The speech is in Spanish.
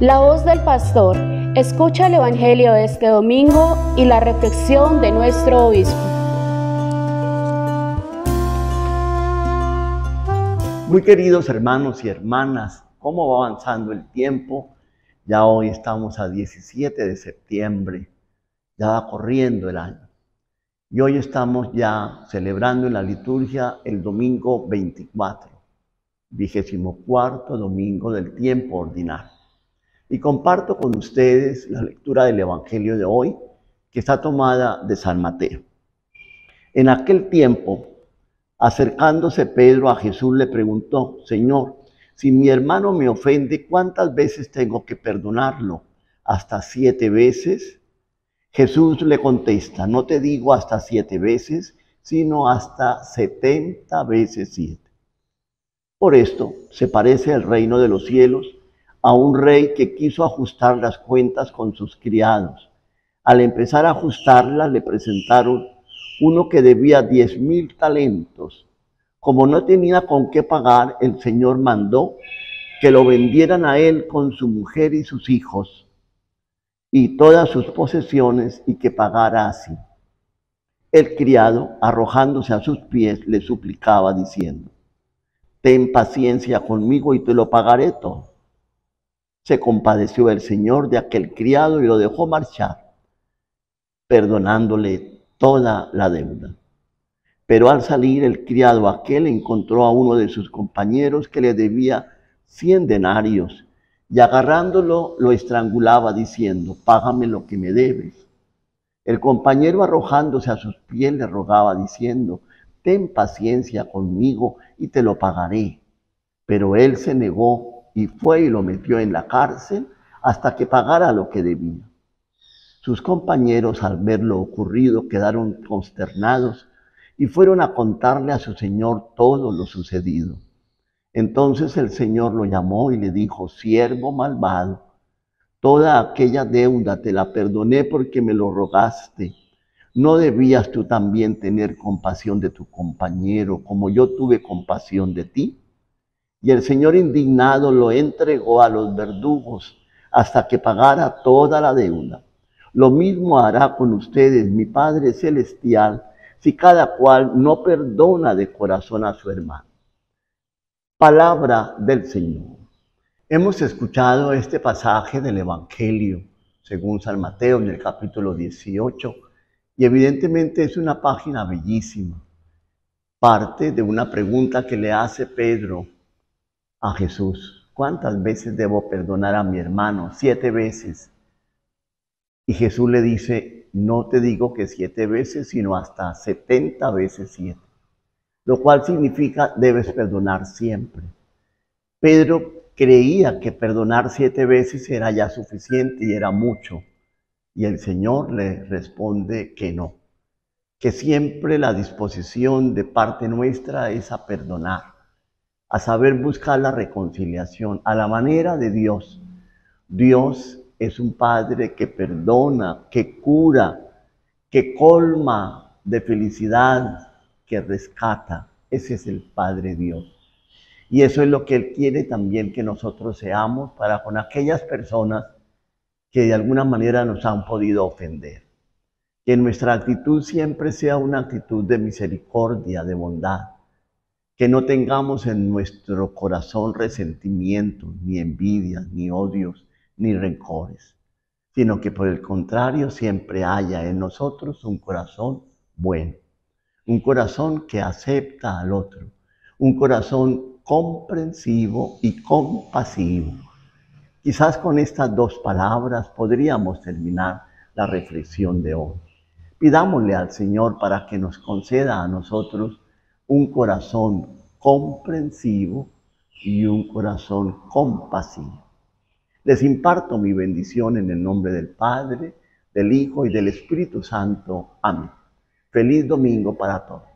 La voz del pastor. Escucha el evangelio de este domingo y la reflexión de nuestro obispo. Muy queridos hermanos y hermanas, ¿cómo va avanzando el tiempo? Ya hoy estamos a 17 de septiembre, ya va corriendo el año. Y hoy estamos ya celebrando en la liturgia el domingo 24, 24 domingo del tiempo ordinario. Y comparto con ustedes la lectura del evangelio de hoy, que está tomada de San Mateo. En aquel tiempo, acercándose Pedro a Jesús, le preguntó: Señor, si mi hermano me ofende, ¿cuántas veces tengo que perdonarlo? ¿Hasta 7 veces? Jesús le contesta: no te digo hasta 7 veces, sino hasta 70 veces 7. Por esto se parece el reino de los cielos a un rey que quiso ajustar las cuentas con sus criados. Al empezar a ajustarlas, le presentaron uno que debía 10.000 talentos. Como no tenía con qué pagar, el Señor mandó que lo vendieran a él con su mujer y sus hijos y todas sus posesiones, y que pagara así. El criado, arrojándose a sus pies, le suplicaba diciendo: ten paciencia conmigo y te lo pagaré todo. Se compadeció el Señor de aquel criado y lo dejó marchar, perdonándole toda la deuda. Pero al salir el criado aquel encontró a uno de sus compañeros que le debía 100 denarios, y agarrándolo lo estrangulaba diciendo: págame lo que me debes. El compañero, arrojándose a sus pies, le rogaba diciendo: ten paciencia conmigo y te lo pagaré. Pero él se negó y fue y lo metió en la cárcel hasta que pagara lo que debía. Sus compañeros, al ver lo ocurrido, quedaron consternados y fueron a contarle a su señor todo lo sucedido. Entonces el Señor lo llamó y le dijo: siervo malvado, toda aquella deuda te la perdoné porque me lo rogaste. ¿No debías tú también tener compasión de tu compañero, como yo tuve compasión de ti? Y el Señor, indignado, lo entregó a los verdugos hasta que pagara toda la deuda. Lo mismo hará con ustedes mi Padre Celestial, si cada cual no perdona de corazón a su hermano. Palabra del Señor. Hemos escuchado este pasaje del evangelio según San Mateo en el capítulo 18, y evidentemente es una página bellísima. Parte de una pregunta que le hace Pedro a Jesús: ¿cuántas veces debo perdonar a mi hermano? 7 veces. Y Jesús le dice: no te digo que 7 veces, sino hasta 70 veces 7. Lo cual significa: debes perdonar siempre. Pedro creía que perdonar 7 veces era ya suficiente y era mucho. Y el Señor le responde que no, que siempre la disposición de parte nuestra es a perdonar, a saber buscar la reconciliación a la manera de Dios. Dios es un Padre que perdona, que cura, que colma de felicidad, que rescata. Ese es el Padre Dios. Y eso es lo que Él quiere también que nosotros seamos para con aquellas personas que de alguna manera nos han podido ofender. Que nuestra actitud siempre sea una actitud de misericordia, de bondad. Que no tengamos en nuestro corazón resentimientos, ni envidias, ni odios, ni rencores. Sino que por el contrario siempre haya en nosotros un corazón bueno. Un corazón que acepta al otro, un corazón comprensivo y compasivo. Quizás con estas 2 palabras podríamos terminar la reflexión de hoy. Pidámosle al Señor para que nos conceda a nosotros un corazón comprensivo y un corazón compasivo. Les imparto mi bendición en el nombre del Padre, del Hijo y del Espíritu Santo. Amén. Feliz domingo para todos.